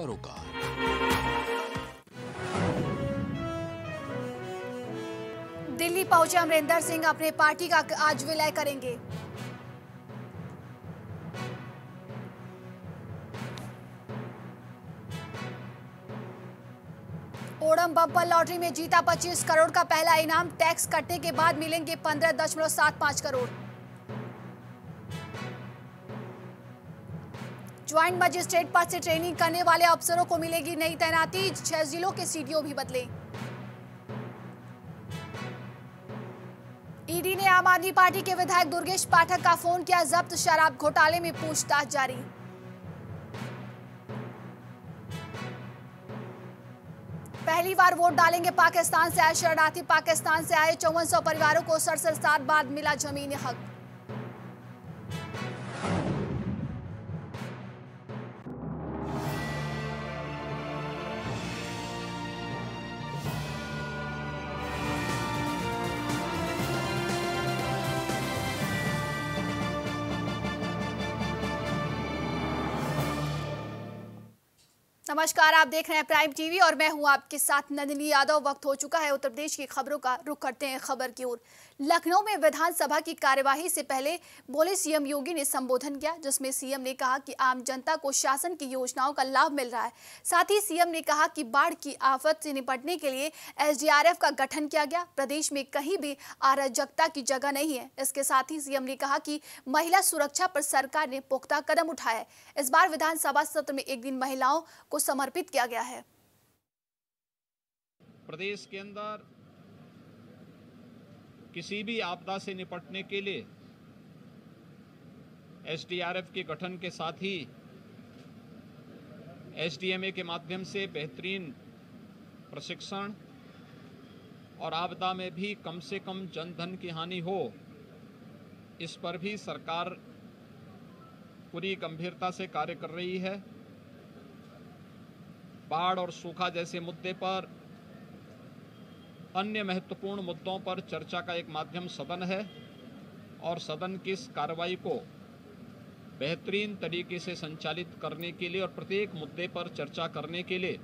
रोका। दिल्ली पहुंचे अमरेंद्र सिंह, अपने पार्टी का आज विलय करेंगे। ओडम बंपल लॉटरी में जीता 25 करोड़ का पहला इनाम, टैक्स कटने के बाद मिलेंगे 15.75 करोड़। ज्वाइंट मजिस्ट्रेट पद से ट्रेनिंग करने वाले अफसरों को मिलेगी नई तैनाती, 6 जिलों के सीडीओ भी बदले। ईडी ने आम आदमी पार्टी के विधायक दुर्गेश पाठक का फोन किया जब्त, शराब घोटाले में पूछताछ जारी। पहली बार वोट डालेंगे पाकिस्तान से आए शरणार्थी, पाकिस्तान से आए 5400 परिवारों को 67 साल बाद मिला जमीन हक। नमस्कार, आप देख रहे हैं प्राइम टीवी और मैं हूं आपके साथ नंदिनी यादव। वक्त हो चुका है उत्तर प्रदेश की खबरों का, रुख करते हैं खबर की ओर। लखनऊ में विधानसभा की कार्यवाही से पहले बोले सीएम योगी ने संबोधन किया, जिसमें सीएम ने कहा कि आम जनता को शासन की योजनाओं का लाभ मिल रहा है। साथ ही सीएम ने कहा कि बाढ़ की आफत से निपटने के लिए एसडीआरएफ का गठन किया गया, प्रदेश में कहीं भी अराजकता की जगह नहीं है। इसके साथ ही सीएम ने कहा कि महिला सुरक्षा पर सरकार ने पुख्ता कदम उठाया है। इस बार विधानसभा सत्र में एक दिन महिलाओं को समर्पित किया गया है। प्रदेश के अंदर किसी भी आपदा से निपटने के लिए एसडीआरएफ के गठन के साथ ही एसडीएमए के माध्यम से बेहतरीन प्रशिक्षण और आपदा में भी कम से कम जनधन की हानि हो, इस पर भी सरकार पूरी गंभीरता से कार्य कर रही है। बाढ़ और सूखा जैसे मुद्दे पर अन्य महत्वपूर्ण मुद्दों पर चर्चा का एक माध्यम सदन है और सदन की इस कार्रवाई को बेहतरीन तरीके से संचालित करने के लिए और प्रत्येक मुद्दे पर चर्चा करने के लिए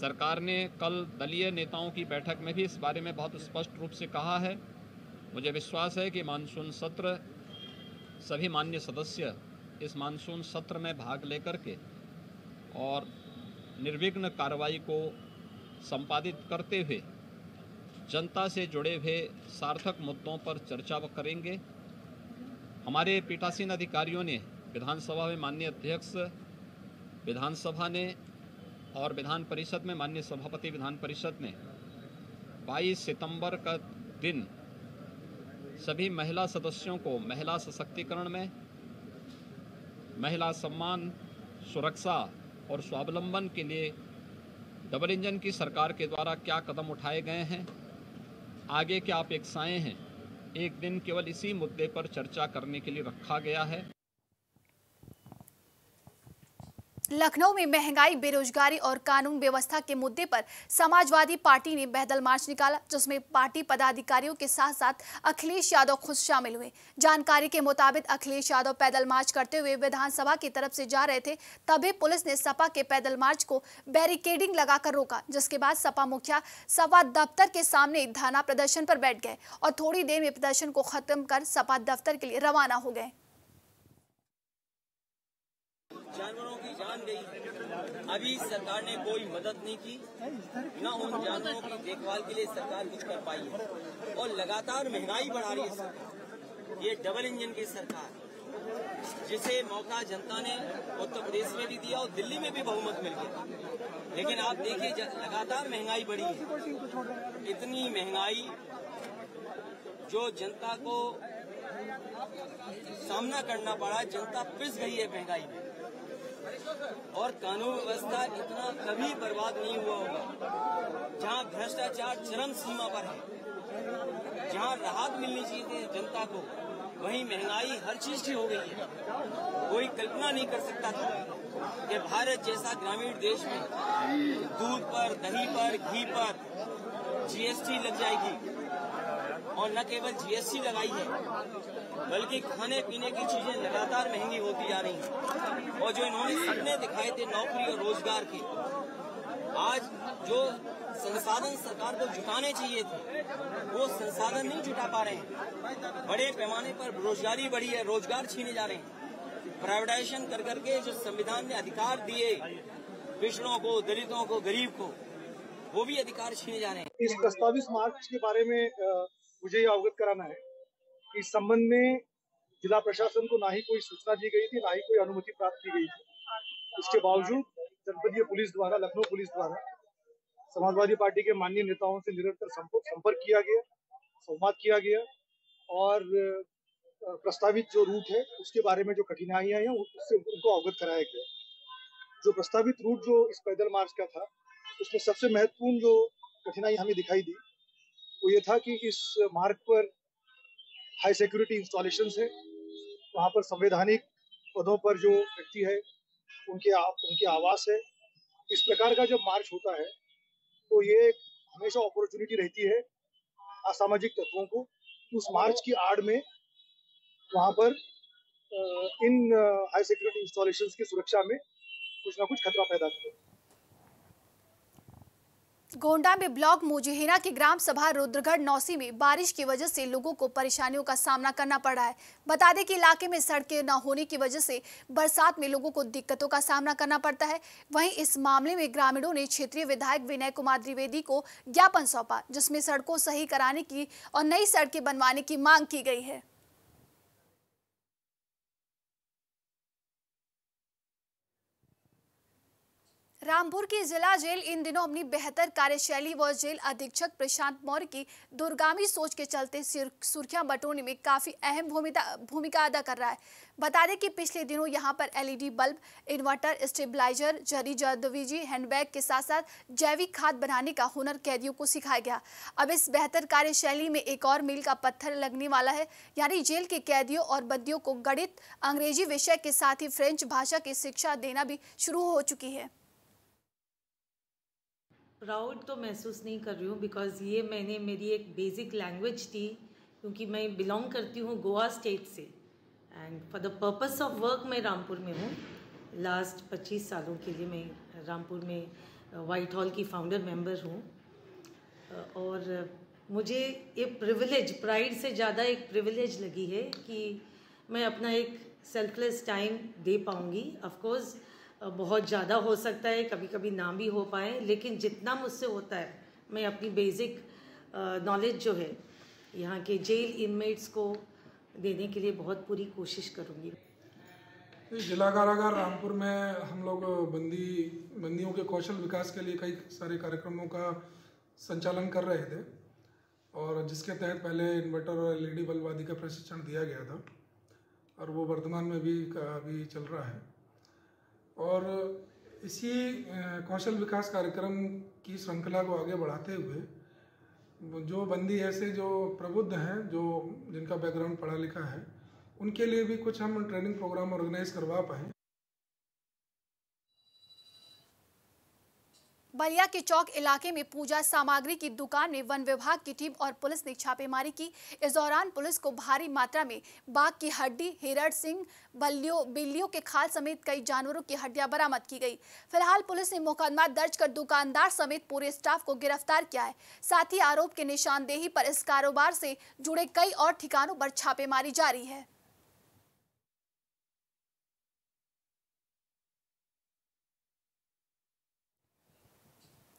सरकार ने कल दलीय नेताओं की बैठक में भी इस बारे में बहुत स्पष्ट रूप से कहा है। मुझे विश्वास है कि मानसून सत्र सभी मान्य सदस्य इस मानसून सत्र में भाग लेकर के और निर्विघ्न कार्रवाई को संपादित करते हुए जनता से जुड़े हुए सार्थक मुद्दों पर चर्चा करेंगे। हमारे पीठासीन अधिकारियों ने विधानसभा में माननीय अध्यक्ष विधानसभा ने और विधान परिषद में माननीय सभापति विधान परिषद ने 22 सितंबर का दिन सभी महिला सदस्यों को महिला सशक्तिकरण में, महिला सम्मान, सुरक्षा और स्वावलंबन के लिए डबल इंजन की सरकार के द्वारा क्या कदम उठाए गए हैं, आगे क्या अपेक्षाएं हैं, एक दिन केवल इसी मुद्दे पर चर्चा करने के लिए रखा गया है। लखनऊ में महंगाई, बेरोजगारी और कानून व्यवस्था के मुद्दे पर समाजवादी पार्टी ने पैदल मार्च निकाला, जिसमें पार्टी पदाधिकारियों के साथ साथ अखिलेश यादव खुद शामिल हुए। जानकारी के मुताबिक अखिलेश यादव पैदल मार्च करते हुए विधानसभा की तरफ से जा रहे थे, तभी पुलिस ने सपा के पैदल मार्च को बैरिकेडिंग लगाकर रोका, जिसके बाद सपा मुखिया सपा दफ्तर के सामने धरना प्रदर्शन पर बैठ गए और थोड़ी देर में प्रदर्शन को खत्म कर सपा दफ्तर के लिए रवाना हो गए। जानवरों की जान गई, अभी सरकार ने कोई मदद नहीं की, ना उन जानवरों की देखभाल के लिए सरकार कुछ कर पाई है और लगातार महंगाई बढ़ा रही है सरकार। ये डबल इंजन की सरकार, जिसे मौका जनता ने उत्तर प्रदेश में भी दिया और दिल्ली में भी बहुमत मिल गया, लेकिन आप देखिए लगातार महंगाई बढ़ी है। इतनी महंगाई जो जनता को सामना करना पड़ा, जनता पिस गई है महंगाई में और कानून व्यवस्था इतना कभी बर्बाद नहीं हुआ होगा, जहां भ्रष्टाचार चरम सीमा पर है। जहां राहत मिलनी चाहिए जनता को, वहीं महंगाई हर चीज की हो गई है। कोई कल्पना नहीं कर सकता था कि भारत जैसा ग्रामीण देश में दूध पर, दही पर, घी पर जीएसटी लग जाएगी। और न केवल जीएसटी लगाई है बल्कि खाने पीने की चीजें लगातार महंगी होती जा रही हैं। और जो इन्होंने सपने दिखाए थे नौकरी और रोजगार के, आज जो संसाधन सरकार को जुटाने चाहिए थे वो संसाधन नहीं जुटा पा रहे हैं। बड़े पैमाने पर बेरोजगारी बढ़ी है, रोजगार छीने जा रहे हैं। प्राइवेटाइजेशन कर करके जो संविधान ने अधिकार दिए पिछड़ों को, दलितों को, गरीब को, वो भी अधिकार छीने जा रहे हैं। इस प्रस्तावित मार्च के बारे में मुझे ये अवगत कराना है कि इस संबंध में जिला प्रशासन को ना ही कोई सूचना दी गई थी, ना ही कोई अनुमति प्राप्त की गई थी। इसके बावजूद जनपदीय पुलिस द्वारा, लखनऊ पुलिस द्वारा समाजवादी पार्टी के माननीय नेताओं से निरंतर संपर्क किया गया, संवाद किया गया और प्रस्तावित जो रूट है उसके बारे में जो कठिनाइयां हैं उससे उनको अवगत कराया गया। जो प्रस्तावित रूट जो इस पैदल मार्च का था उसमें सबसे महत्वपूर्ण जो कठिनाई हमें दिखाई दी वो ये था कि इस मार्ग पर हाई सिक्योरिटी इंस्टॉलेशंस है, वहाँ पर संवैधानिक पदों पर जो व्यक्ति है उनके आवास है। इस प्रकार का जब मार्च होता है तो ये हमेशा अपॉर्चुनिटी रहती है असामाजिक तत्वों को उस मार्च की आड़ में वहाँ पर इन हाई सिक्योरिटी इंस्टॉलेशंस की सुरक्षा में कुछ ना कुछ खतरा पैदा किया। गोंडा में ब्लॉक मोजुहेना के ग्राम सभा रुद्रगढ़ नौसी में बारिश की वजह से लोगों को परेशानियों का सामना करना पड़ रहा है। बता दें कि इलाके में सड़कें न होने की वजह से बरसात में लोगों को दिक्कतों का सामना करना पड़ता है। वहीं इस मामले में ग्रामीणों ने क्षेत्रीय विधायक विनय कुमार द्विवेदी को ज्ञापन सौंपा जिसमें सड़कों सही कराने की और नई सड़कें बनवाने की मांग की गई है। रामपुर की जिला जेल इन दिनों अपनी बेहतर कार्यशैली व जेल अधीक्षक प्रशांत मौर्य की दूरगामी सोच के चलते सुर्खियां बटोरने में काफी अहम भूमिका अदा कर रहा है। बता दें कि पिछले दिनों यहां पर एलईडी बल्ब, इन्वर्टर, स्टेबलाइजर, जरी जादूजी, हैंडबैग के साथ साथ जैविक खाद बनाने का हुनर कैदियों को सिखाया गया। अब इस बेहतर कार्यशैली में एक और मील का पत्थर लगने वाला है, यानी जेल के कैदियों और बंदियों को गणित, अंग्रेजी विषय के साथ ही फ्रेंच भाषा की शिक्षा देना भी शुरू हो चुकी है। प्राउड तो महसूस नहीं कर रही हूँ बिकॉज़ ये मेरी एक बेसिक लैंग्वेज थी क्योंकि मैं बिलोंग करती हूँ गोवा स्टेट से and for the purpose of work मैं रामपुर में हूँ। लास्ट 25 सालों के लिए मैं रामपुर में वाइट हॉल की फाउंडर मेंबर हूँ और मुझे ये प्रिविलेज, प्राइड से ज़्यादा एक प्रिविलेज लगी है कि मैं अपना एक सेल्फलेस टाइम दे पाऊँगी। ऑफकोर्स बहुत ज़्यादा हो सकता है, कभी कभी ना भी हो पाए, लेकिन जितना मुझसे होता है मैं अपनी बेसिक नॉलेज जो है यहाँ के जेल इनमेट्स को देने के लिए बहुत पूरी कोशिश करूँगी। जिला कारागार रामपुर में हम लोग बंदियों के कौशल विकास के लिए कई सारे कार्यक्रमों का संचालन कर रहे थे और जिसके तहत पहले इन्वर्टर और एलईडी बल्ब आदि का प्रशिक्षण दिया गया था और वो वर्तमान में भी अभी चल रहा है। और इसी कौशल विकास कार्यक्रम की श्रृंखला को आगे बढ़ाते हुए जो बंदी ऐसे जो प्रबुद्ध हैं, जो जिनका बैकग्राउंड पढ़ा लिखा है, उनके लिए भी कुछ हम ट्रेनिंग प्रोग्राम ऑर्गेनाइज करवा पाएँ। बलिया के चौक इलाके में पूजा सामग्री की दुकान में वन विभाग की टीम और पुलिस ने छापेमारी की। इस दौरान पुलिस को भारी मात्रा में बाघ की हड्डी, हिरण, सिंह, बिल्लियों के खाल समेत कई जानवरों की हड्डियां बरामद की गई। फिलहाल पुलिस ने मुकदमा दर्ज कर दुकानदार समेत पूरे स्टाफ को गिरफ्तार किया है। साथ ही आरोप के निशानदेही पर इस कारोबार से जुड़े कई और ठिकानों पर छापेमारी जारी है।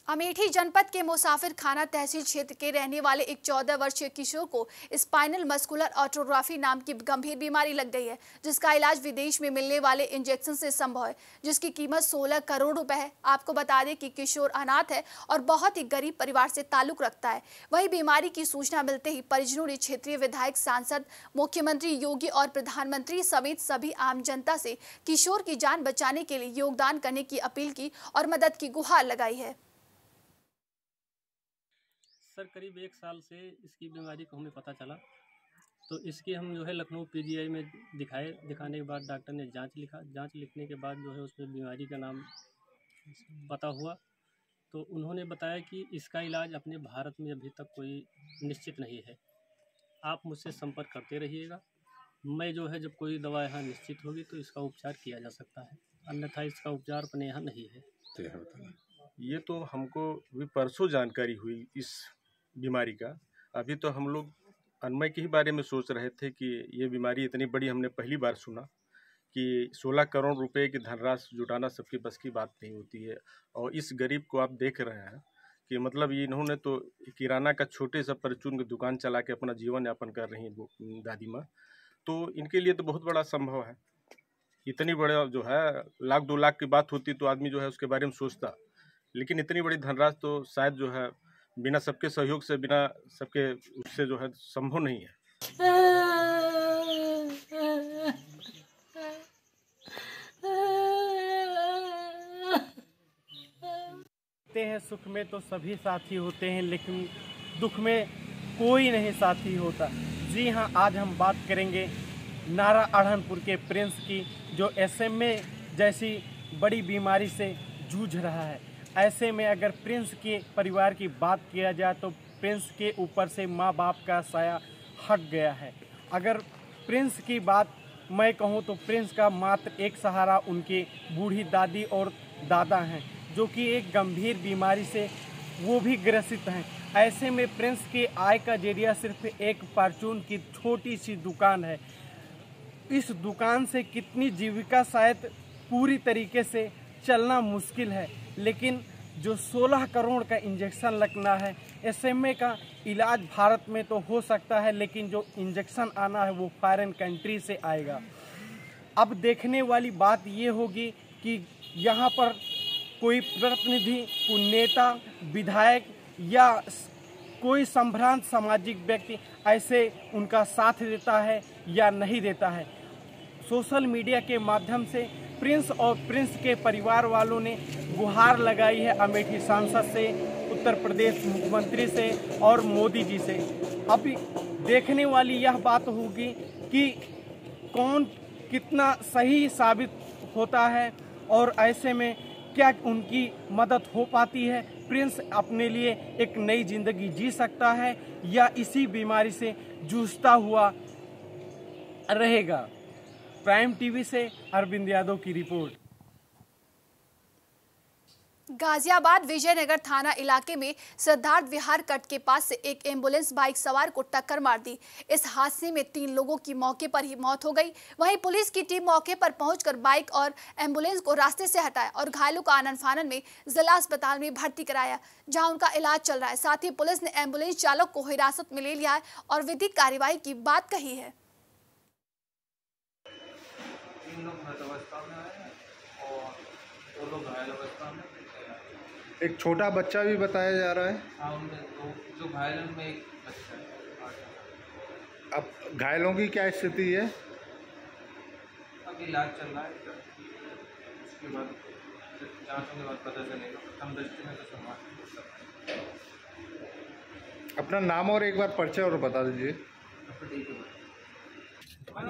अमेठी जनपद के मुसाफिर खाना तहसील क्षेत्र के रहने वाले एक 14 वर्षीय किशोर को स्पाइनल मस्कुलर ऑटोग्राफी नाम की गंभीर बीमारी लग गई है जिसका इलाज विदेश में मिलने वाले इंजेक्शन से संभव है जिसकी कीमत 16 करोड़ रुपए है। आपको बता दें कि किशोर अनाथ है और बहुत ही गरीब परिवार से ताल्लुक रखता है। वही बीमारी की सूचना मिलते ही परिजनों ने क्षेत्रीय विधायक, सांसद, मुख्यमंत्री योगी और प्रधानमंत्री समेत सभी आम जनता से किशोर की जान बचाने के लिए योगदान करने की अपील की और मदद की गुहार लगाई है। सर, करीब 1 साल से इसकी बीमारी को हमें पता चला तो इसके हम जो है लखनऊ पीजीआई में दिखाने के बाद डॉक्टर ने जांच लिखने के बाद जो है उसमें बीमारी का नाम पता हुआ तो उन्होंने बताया कि इसका इलाज अपने भारत में अभी तक कोई निश्चित नहीं है आप मुझसे संपर्क करते रहिएगा। मैं जो है जब कोई दवा यहाँ निश्चित होगी तो इसका उपचार किया जा सकता है, अन्यथा इसका उपचार अपने यहाँ नहीं है। ये तो हमको भी परसों जानकारी हुई इस बीमारी का। अभी तो हम लोग अन्मय के ही बारे में सोच रहे थे कि ये बीमारी इतनी बड़ी, हमने पहली बार सुना कि 16 करोड़ रुपए की धनराशि जुटाना सबकी बस की बात नहीं होती है। और इस गरीब को आप देख रहे हैं कि मतलब इन्होंने तो किराना का छोटे सा परचून की दुकान चला के अपना जीवन यापन कर रही है दादी माँ, तो इनके लिए तो बहुत बड़ा संभव है। इतनी बड़ा जो है 1 लाख 2 लाख की बात होती तो आदमी जो है उसके बारे में सोचता, लेकिन इतनी बड़ी धनराशि तो शायद जो है बिना सबके सहयोग से, बिना सबके उससे जो है संभव नहीं है। होते हैं सुख में तो सभी साथी होते हैं, लेकिन दुख में कोई नहीं साथी होता। जी हाँ, आज हम बात करेंगे नारा अढ़नपुर के प्रिंस की, जो SMA जैसी बड़ी बीमारी से जूझ रहा है। ऐसे में अगर प्रिंस के परिवार की बात किया जाए तो प्रिंस के ऊपर से माँ बाप का साया हट गया है। अगर प्रिंस की बात मैं कहूँ तो प्रिंस का मात्र एक सहारा उनके बूढ़ी दादी और दादा हैं, जो कि एक गंभीर बीमारी से वो भी ग्रसित हैं। ऐसे में प्रिंस के आय का जरिया सिर्फ एक परचून की छोटी सी दुकान है। इस दुकान से कितनी जीविका, शायद पूरी तरीके से चलना मुश्किल है, लेकिन जो 16 करोड़ का इंजेक्शन लगना है, SMA का इलाज भारत में तो हो सकता है, लेकिन जो इंजेक्शन आना है वो फॉरेन कंट्री से आएगा। अब देखने वाली बात ये होगी कि यहाँ पर कोई प्रतिनिधि, कोई नेता, विधायक या कोई संभ्रांत सामाजिक व्यक्ति ऐसे उनका साथ देता है या नहीं देता है। सोशल मीडिया के माध्यम से प्रिंस और प्रिंस के परिवार वालों ने गुहार लगाई है अमेठी सांसद से, उत्तर प्रदेश मुख्यमंत्री से और मोदी जी से। अभी देखने वाली यह बात होगी कि कौन कितना सही साबित होता है और ऐसे में क्या उनकी मदद हो पाती है, प्रिंस अपने लिए एक नई जिंदगी जी सकता है या इसी बीमारी से जूझता हुआ रहेगा। प्राइम टीवी से अरबिंद यादव की रिपोर्ट। गाजियाबाद विजयनगर थाना इलाके में सिद्धार्थ विहार कट के पास से एक एम्बुलेंस बाइक सवार को टक्कर मार दी। इस हादसे में 3 लोगों की मौके पर ही मौत हो गई। वहीं पुलिस की टीम मौके पर पहुंचकर बाइक और एम्बुलेंस को रास्ते से हटाया और घायलों का आनन फानन में जिला अस्पताल में भर्ती कराया, जहाँ उनका इलाज चल रहा है। साथ ही पुलिस ने एम्बुलेंस चालक को हिरासत में ले लिया है और विधिक कार्यवाही की बात कही है। एक छोटा बच्चा भी बताया जा रहा है। जो घायल में एक बच्चा है। अब घायलों की क्या स्थिति है? अब इलाज चल रहा है, उसके बाद जांच के बाद पता चलेगा। हम दृष्टि में तो समाज। अपना नाम और एक बार परिचय और बता दीजिए।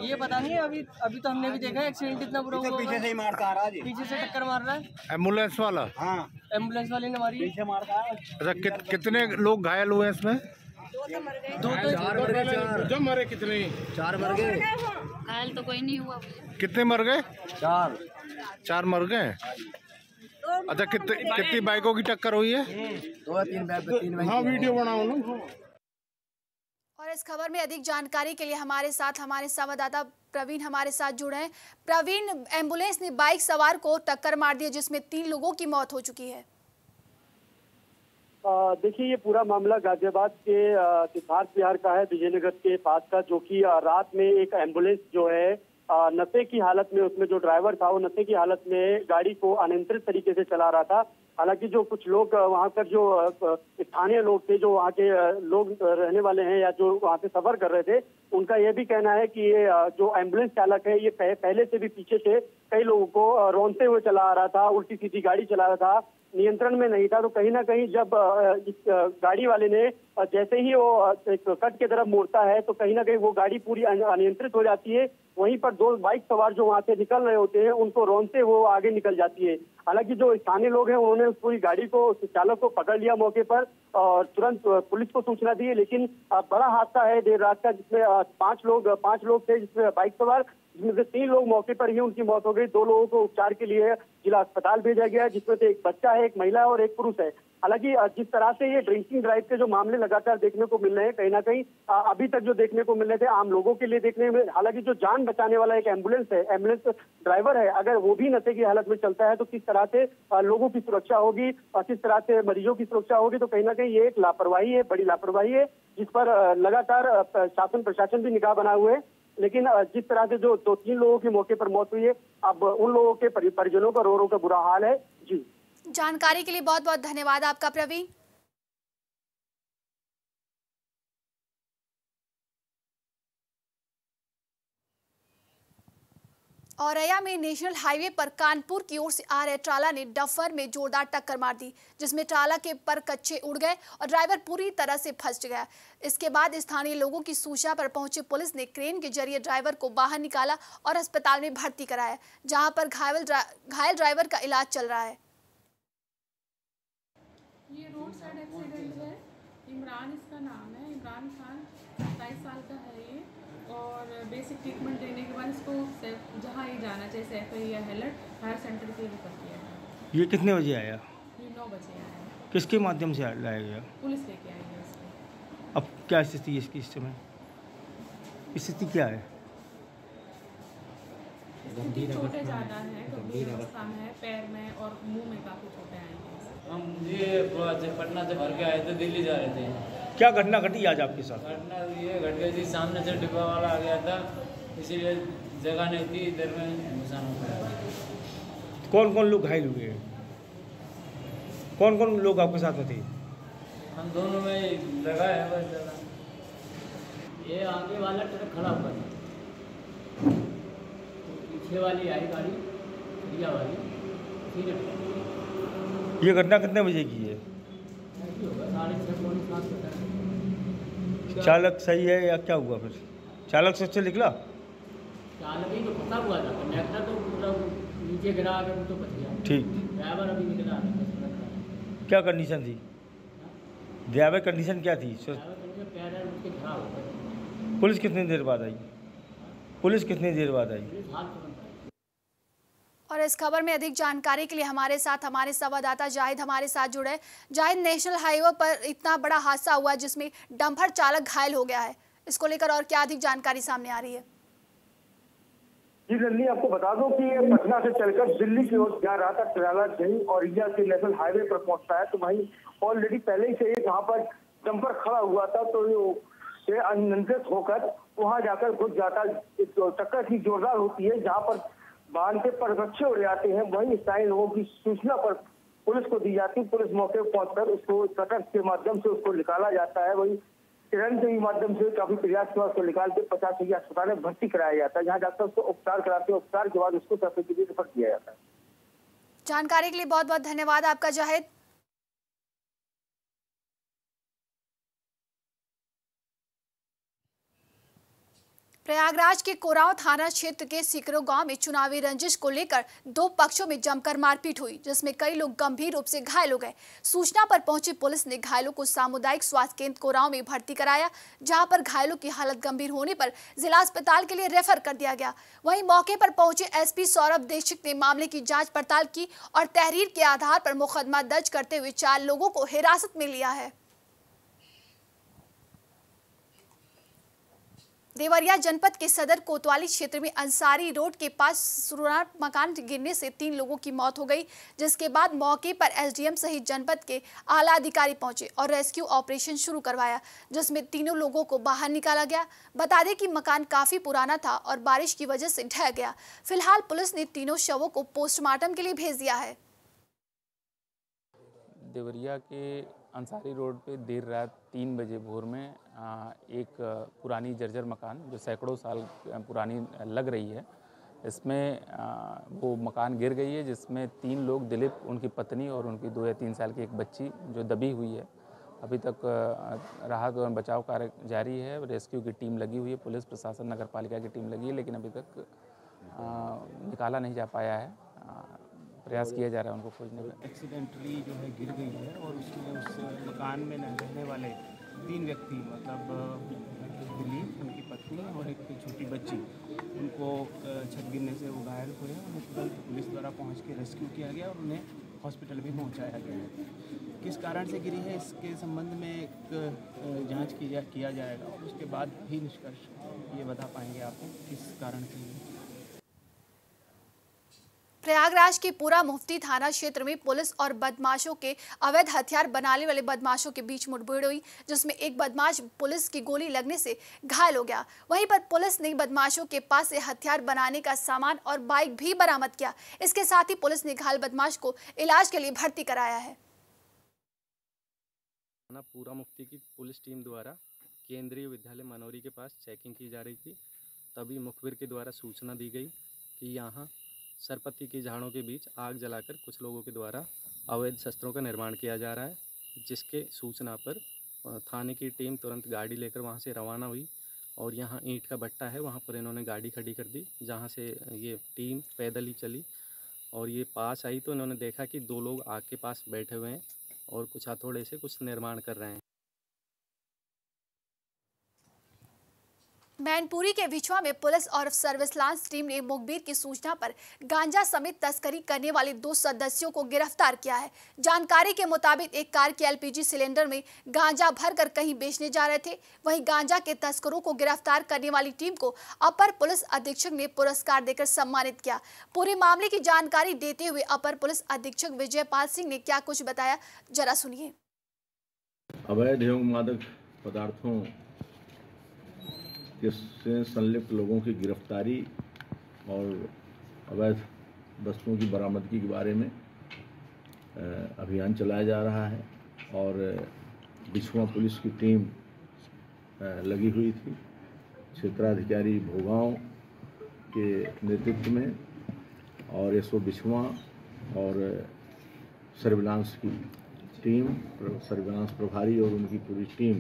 ये पता नहीं, अभी तो हमने भी देखा एक्सीडेंट इतना बुरा हुआ, पीछे से ही मारता आ रहा है, पीछे से टक्कर मार रहा है एम्बुलेंस वाला। हाँ, एम्बुलेंस वाले ने मारी, पीछे मारता है। अच्छा, कितने लोग घायल हुए इसमें? 2 मरे। कितने? 4 मर गए। घायल तो कोई नहीं हुआ। कितने मर गए? 4 मर गए। अच्छा, कितनी बाइकों की टक्कर हुई है? 2 या 3 बाइक। हाँ, वीडियो बनाओ ना। और इस खबर में अधिक जानकारी के लिए हमारे संवाददाता प्रवीण हमारे साथ जुड़े हैं। प्रवीण, एम्बुलेंस ने बाइक सवार को टक्कर मार दी जिसमें 3 लोगों की मौत हो चुकी है। देखिए, ये पूरा मामला गाजियाबाद के सिद्धार्थ विहार का है, विजयनगर के पास का, जो कि रात में एक एम्बुलेंस जो है नशे की हालत में, उसमें जो ड्राइवर था वो नशे की हालत में गाड़ी को अनियंत्रित तरीके से चला रहा था। हालांकि जो कुछ लोग वहाँ पर, जो स्थानीय लोग थे, जो वहाँ के लोग रहने वाले हैं या जो वहाँ से सफर कर रहे थे, उनका यह भी कहना है कि ये जो एम्बुलेंस चालक है ये पहले से भी पीछे से कई लोगों को रौंदते हुए चला आ रहा था, उल्टी सीधी गाड़ी चला रहा था, नियंत्रण में नहीं था। तो कहीं ना कहीं जब इस गाड़ी वाले ने जैसे ही वो एक कट की तरफ मोड़ता है तो कहीं ना कहीं वो गाड़ी पूरी अनियंत्रित हो जाती है वहीं पर दो बाइक सवार जो वहां से निकल रहे होते हैं उनको रोनते हुए आगे निकल जाती है। हालांकि जो स्थानीय लोग हैं उन्होंने उस पूरी गाड़ी को, उस चालक को पकड़ लिया मौके पर और तुरंत पुलिस को सूचना दी है। लेकिन बड़ा हादसा है देर रात का, जिसमें पांच लोग थे, जिसमें बाइक सवार, जिसमें से 3 लोग मौके पर ही उनकी मौत हो गई। 2 लोगों को उपचार के लिए जिला अस्पताल भेजा गया, जिसमें से एक बच्चा है, एक महिला है और एक पुरुष है। हालांकि जिस तरह से ये ड्रिंकिंग ड्राइव के जो मामले लगातार देखने को मिल रहे हैं, कहीं ना कहीं अभी तक जो देखने को मिल रहे थे आम लोगों के लिए देखने में, हालांकि जो जान बचाने वाला एक एम्बुलेंस है, एम्बुलेंस ड्राइवर है, अगर वो भी नशे की हालत में चलता है तो किस तरह से लोगों की सुरक्षा होगी, किस तरह से मरीजों की सुरक्षा होगी। तो कहीं ना कहीं ये एक लापरवाही है, बड़ी लापरवाही है, जिस पर लगातार शासन प्रशासन भी निगाह बनाए हुए है। लेकिन जिस तरह से जो 2-3 लोगों की मौके पर मौत हुई है, अब उन लोगों के परिजनों का रो रो का बुरा हाल है। जी, जानकारी के लिए बहुत बहुत धन्यवाद आपका प्रवीण। औरैया में नेशनल हाईवे पर कानपुर की ओर से आ रहे ट्राला ने डफर में जोरदार टक्कर मार दी, जिसमें ट्राला के पर कच्चे उड़ गए और ड्राइवर पूरी तरह से फंस गया। इसके बाद स्थानीय लोगों की सूचना पर पहुंची पुलिस ने क्रेन के जरिए ड्राइवर को बाहर निकाला और अस्पताल में भर्ती कराया, जहां पर घायल ड्राइवर का इलाज चल रहा है। ये रोड साइड एक्सीडेंट है, इमरान इसका नाम है, इमरान खान 27 साल का है ये, और बेसिक ट्रीटमेंट देने के बाद इसको जहाँ ये जाना चाहिए सैफई या हेलट हायर सेंटर से रिफर किया है। ये कितने बजे आया? ये 9 बजे आया। किसके माध्यम से लाया गया? पुलिस लेके आई है इसको। अब क्या स्थिति है इसकी, इस समय स्थिति क्या है? छोटे ज़्यादा है, गंभीर अवस्था में है, पैर में और मुँह में काफ़ी छोटे आए हैं। हम ये पटना से भर के आए थे, दिल्ली जा रहे थे। क्या घटना घटी आज आपके साथ? घटना ये घट गई थी, सामने से डिब्बा वाला आ गया था, इसीलिए जगह नहीं थी, इधर में नुकसान हो गया। कौन कौन लोग घायल हुए? कौन कौन लोग आपके साथ में थे? हम दोनों में लगा है बस जगह। ये आगे वाला ट्रक खड़ा हुआ था, पीछे वाली आई गाड़ी रिया वाली, ठीक है। ये घटना कितने बजे की है? चालक सही है या क्या हुआ फिर? चालक से अच्छे निकला? चालक ही तो फंसा हुआ था, कंडक्टर तो पूरा नीचे गिरा के तो बच गया। ठीक, ड्राइवर अभी निकला। क्या कंडीशन थी ड्राइवर, कंडीशन क्या थी? पुलिस कितनी देर बाद आई? और इस खबर में अधिक जानकारी के लिए हमारे साथ हमारे संवाददाता जाहिद हमारे साथ जुड़े। जाहिद, नेशनल हाईवे पर इतना बड़ा हादसा हुआ जिसमें डंपर चालक घायल हो गया है, इसको लेकर और क्या अधिक जानकारी सामने आ रही है? जी जल्दी आपको बता दूं कि पटना से चलकर दिल्ली की ओर जा रहा था ट्राला, जहीं औरैया के नेशनल हाईवे पर पहुंचता है तो वहीं ऑलरेडी पहले ही से यहाँ पर डंपर खड़ा हुआ था, तो ये अनियंत्रित होकर वहाँ जाकर घुस जाता। टक्कर की जोरदार होती है, जहाँ पर बांध के पर बच्चे उड़ जाते हैं। वहीं स्थानीय लोगों की सूचना पर पुलिस को दी जाती, पुलिस मौके पर पहुंचकर उसको कटर के माध्यम से उसको निकाला जाता है। वहीं ट्रेन के माध्यम से काफी प्रयास के बाद उसको निकाल के 50 अस्पताल में भर्ती कराया जाता है, जहां जाकर उसको उपचार कराते हैं। उपचार के बाद उसको सफे के लिए रेफर किया जाता है। जानकारी के लिए बहुत बहुत धन्यवाद आपका जाहिद। प्रयागराज के कोरांव थाना क्षेत्र के सिकरो गांव में चुनावी रंजिश को लेकर 2 पक्षों में जमकर मारपीट हुई, जिसमें कई लोग गंभीर रूप से घायल हो गए। सूचना पर पहुंची पुलिस ने घायलों को सामुदायिक स्वास्थ्य केंद्र कोरांव में भर्ती कराया, जहां पर घायलों की हालत गंभीर होने पर जिला अस्पताल के लिए रेफर कर दिया गया। वहीं मौके पर पहुंचे एसपी सौरभ दीक्षित ने मामले की जाँच पड़ताल की और तहरीर के आधार पर मुकदमा दर्ज करते हुए 4 लोगों को हिरासत में लिया है। देवरिया जनपद के सदर कोतवाली क्षेत्र में अंसारी रोड के पास सुरार मकान गिरने से 3 लोगों की मौत हो गई, जिसके बाद मौके पर एसडीएम सहित जनपद के आला अधिकारी पहुंचे और रेस्क्यू ऑपरेशन शुरू करवाया, जिसमें तीनों लोगों को बाहर निकाला गया। बता दें कि मकान काफी पुराना था और बारिश की वजह से ढह गया। फिलहाल पुलिस ने तीनों शवों को पोस्टमार्टम के लिए भेज दिया है। देवरिया के अंसारी रोड पे देर रात 3 बजे भोर में एक पुरानी जर्जर मकान जो सैकड़ों साल पुरानी लग रही है, इसमें वो मकान गिर गई है, जिसमें 3 लोग दिलीप, उनकी पत्नी और उनकी 2 या 3 साल की एक बच्ची जो दबी हुई है, अभी तक राहत और बचाव कार्य जारी है, रेस्क्यू की टीम लगी हुई है, पुलिस प्रशासन नगर पालिका की टीम लगी है, लेकिन अभी तक निकाला नहीं जा पाया है। प्रयास किया जा रहा है उनको खोजने में। एक्सीडेंटली जो है गिर गई है और उसमें उस मकान में रहने वाले 3 व्यक्ति, मतलब दिलीप, उनकी पत्नी और एक छोटी बच्ची, उनको छत गिरने से वो घायल हुए हैं। उन्हें तुरंत पुलिस द्वारा पहुंच के रेस्क्यू किया गया और उन्हें हॉस्पिटल भी पहुंचाया गया। किस कारण से गिरी है इसके संबंध में एक जांच किया जाएगा और उसके बाद भी निष्कर्ष ये बता पाएंगे आपको किस कारण से। प्रयागराज के पूरा मुफ्ती थाना क्षेत्र में पुलिस और बदमाशों के अवैध हथियार बनाने वाले बदमाशों के बीच मुठभेड़ हुई, जिसमें एक बदमाश पुलिस की गोली लगने से घायल हो गया। वहीं पर पुलिस ने बदमाशों के पास से हथियार बनाने का सामान और बाइक भी बरामद किया। इसके साथ ही पुलिस ने घायल बदमाश को इलाज के लिए भर्ती कराया है। थाना पूरा मुफ्ती की पुलिस टीम द्वारा केंद्रीय विद्यालय मनोरी के पास चेकिंग की जा रही थी, तभी मुखबिर के द्वारा सूचना दी गई कि यहाँ सरपत्ती के झाड़ों के बीच आग जलाकर कुछ लोगों के द्वारा अवैध शस्त्रों का निर्माण किया जा रहा है, जिसके सूचना पर थाने की टीम तुरंत गाड़ी लेकर वहां से रवाना हुई और यहां ईंट का भट्टा है वहां पर इन्होंने गाड़ी खड़ी कर दी, जहां से ये टीम पैदल ही चली और ये पास आई तो इन्होंने देखा कि 2 लोग आग के पास बैठे हुए हैं और कुछ हथौड़े से कुछ निर्माण कर रहे हैं। मैनपुरी के भिछवा में पुलिस और सर्विसलांस टीम ने मुखबिर की सूचना पर गांजा समेत तस्करी करने वाले 2 सदस्यों को गिरफ्तार किया है। जानकारी के मुताबिक एक कार के एलपीजी सिलेंडर में गांजा भरकर कहीं बेचने जा रहे थे। वहीं गांजा के तस्करों को गिरफ्तार करने वाली टीम को अपर पुलिस अधीक्षक ने पुरस्कार देकर सम्मानित किया। पूरे मामले की जानकारी देते हुए अपर पुलिस अधीक्षक विजयपाल सिंह ने क्या कुछ बताया, जरा सुनिए। अवैध एवं मादक पदार्थों से संलिप्त लोगों की गिरफ्तारी और अवैध वस्तुओं की बरामदगी के बारे में अभियान चलाया जा रहा है और बिछुआ पुलिस की टीम लगी हुई थी। क्षेत्राधिकारी भोगांव के नेतृत्व में और एसओ बिछुआ और सर्विलांस की टीम, सर्विलांस प्रभारी और उनकी पूरी टीम,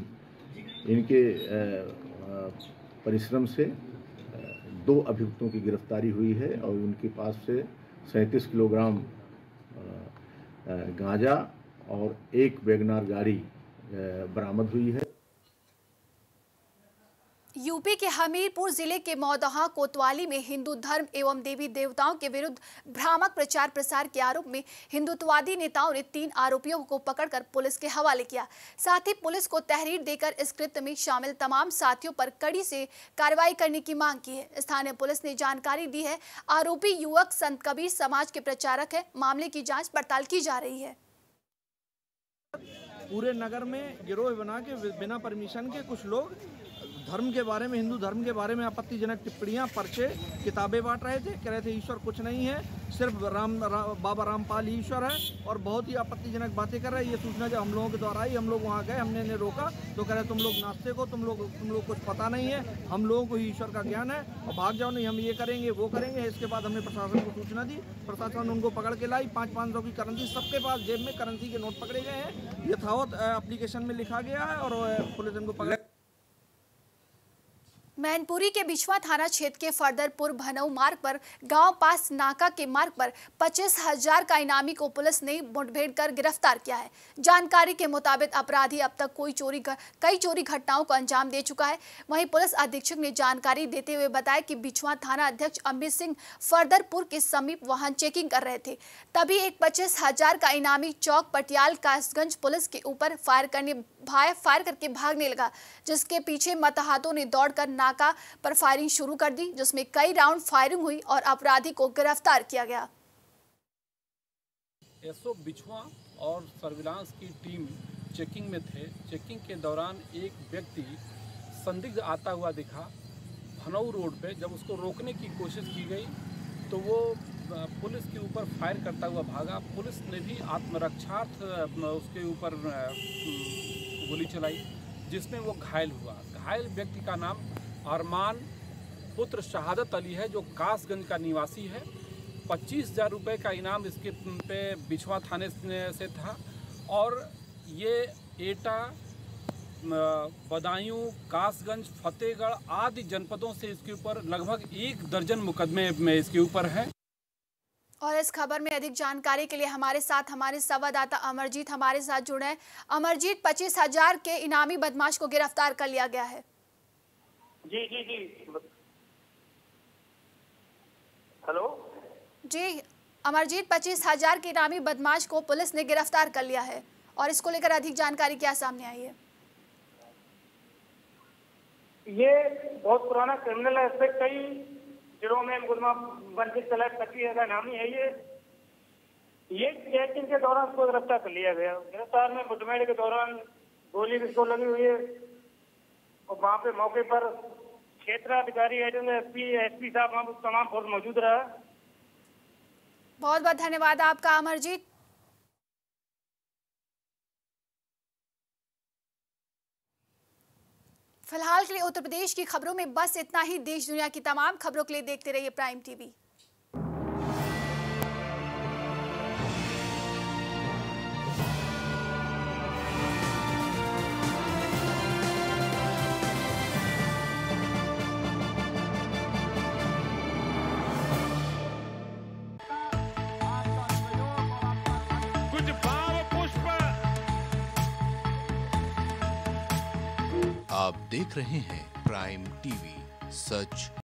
इनके परिश्रम से 2 अभियुक्तों की गिरफ्तारी हुई है और उनके पास से 37 किलोग्राम गांजा और 1 वैगनार गाड़ी बरामद हुई है। यूपी के हमीरपुर जिले के मौदहा कोतवाली में हिंदू धर्म एवं देवी देवताओं के विरुद्ध भ्रामक प्रचार प्रसार के आरोप में हिंदुत्ववादी नेताओं ने 3 आरोपियों को पकड़कर पुलिस के हवाले किया। साथ ही पुलिस को तहरीर देकर इस कृत्य में शामिल तमाम साथियों पर कड़ी से कार्रवाई करने की मांग की है। स्थानीय पुलिस ने जानकारी दी है आरोपी युवक संत कबीर समाज के प्रचारक है। मामले की जाँच पड़ताल की जा रही है। पूरे नगर में गिरोह बना के बिना परमिशन के कुछ लोग धर्म के बारे में, हिंदू धर्म के बारे में आपत्तिजनक टिप्पणियां, पर्चे, किताबें बांट रहे थे। कह रहे थे ईश्वर कुछ नहीं है, सिर्फ बाबा रामपाल ही ईश्वर है और बहुत ही आपत्तिजनक बातें कर रहे हैं। ये सूचना जब हम लोगों के द्वारा आई, हम लोग वहाँ गए, हमने इन्हें रोका तो कह रहे तुम लोग नास्तिक हो, तुम लोग कुछ पता नहीं है, हम लोगों को ही ईश्वर का ज्ञान है और भाग जाओ, नहीं हम ये करेंगे वो करेंगे। इसके बाद हमने प्रशासन को सूचना दी, प्रशासन उनको पकड़ के लाई। 500-500 की करेंसी, सबके पास जेब में करेंसी के नोट पकड़े गए हैं, यथावत एप्लीकेशन में लिखा गया है और पुलिस इनको पकड़। मैनपुरी के बिछवा थाना क्षेत्र के फरदरपुर भनऊ मार्ग पर गांव पास नाका के मार्ग पर 25,000 का इनामी को पुलिस ने मुठभेड़ कर गिरफ्तार किया है। जानकारी के मुताबिक अपराधी अब तक कई चोरी घटनाओं को अंजाम दे चुका है। वहीं पुलिस अधीक्षक ने जानकारी देते हुए बताया कि बिछवा थाना अध्यक्ष अमित सिंह फरदरपुर के समीप वाहन चेकिंग कर रहे थे, तभी एक 25,000 का इनामी चौक पटियाल कासगंज पुलिस के ऊपर फायर करके भागने लगा, जिसके पीछे मतहातों ने दौड़कर नाका पर फायरिंग शुरू कर दी, जिसमें कई राउंड फायरिंग हुई और अपराधी को गिरफ्तार किया गया। एसओ बिछवा और सर्विलांस की टीम चेकिंग में थे। चेकिंग के दौरान एक व्यक्ति संदिग्ध आता हुआ दिखा भनऊ रोड पे। जब उसको रोकने की कोशिश की गई तो वो पुलिस के ऊपर फायर करता हुआ भागा। पुलिस ने भी आत्मरक्षार्थ उसके ऊपर गोली चलाई, जिसमें वो घायल हुआ। घायल व्यक्ति का नाम अरमान पुत्र शहादत अली है, जो कासगंज का निवासी है। 25,000 रुपये का इनाम इसके पे बिछवा थाने से था और ये एटा, बदायूं, कासगंज, फतेहगढ़ आदि जनपदों से इसके ऊपर लगभग 1 दर्जन मुकदमे में इसके ऊपर है। और इस खबर में अधिक जानकारी के लिए हमारे साथ हमारे संवाददाता अमरजीत हमारे साथ जुड़े हैं। अमरजीत, 25,000 के इनामी बदमाश को गिरफ्तार कर लिया गया है। जी। हेलो जी अमरजीत, 25,000 के इनामी बदमाश को पुलिस ने गिरफ्तार कर लिया है और इसको लेकर अधिक जानकारी क्या सामने आई है? ये बहुत पुराना क्रिमिनल एस्पेक्ट, कई जिलों में मुकदमा बनकर चला, 25,000 नामी है ये चेकिंग के दौरान उसको गिरफ्तार कर लिया गया। गिरफ्तार में मुठभेड़ के दौरान गोली भी इसको लगी हुई है और वहाँ पे मौके पर क्षेत्राधिकारी एसपी साहब वहाँ पर तमाम फोर्स मौजूद रहा। बहुत बहुत धन्यवाद आपका अमरजीत। फिलहाल के लिए उत्तर प्रदेश की खबरों में बस इतना ही। देश दुनिया की तमाम खबरों के लिए देखते रहिए प्राइम टीवी। आप देख रहे हैं प्राइम टीवी, सच